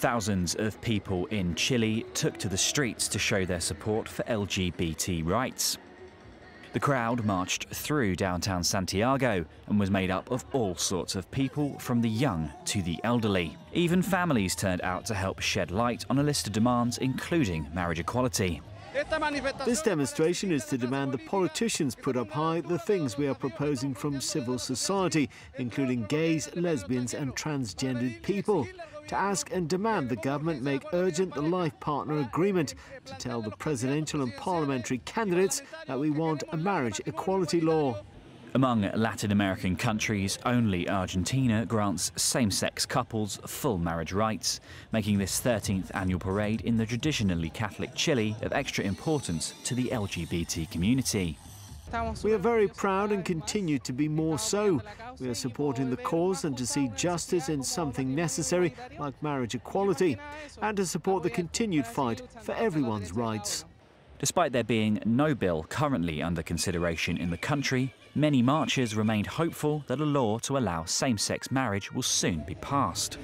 Thousands of people in Chile took to the streets to show their support for LGBT rights. The crowd marched through downtown Santiago and was made up of all sorts of people, from the young to the elderly. Even families turned out to help shed light on a list of demands, including marriage equality. This demonstration is to demand the politicians put up high the things we are proposing from civil society, including gays, lesbians and transgendered people. To ask and demand the government make urgent the Life Partner Agreement, to tell the presidential and parliamentary candidates that we want a marriage equality law. Among Latin American countries, only Argentina grants same-sex couples full marriage rights, making this 13th annual parade in the traditionally Catholic Chile of extra importance to the LGBT community. We are very proud and continue to be more so. We are supporting the cause and to see justice in something necessary like marriage equality, and to support the continued fight for everyone's rights. Despite there being no bill currently under consideration in the country, many marchers remained hopeful that a law to allow same-sex marriage will soon be passed.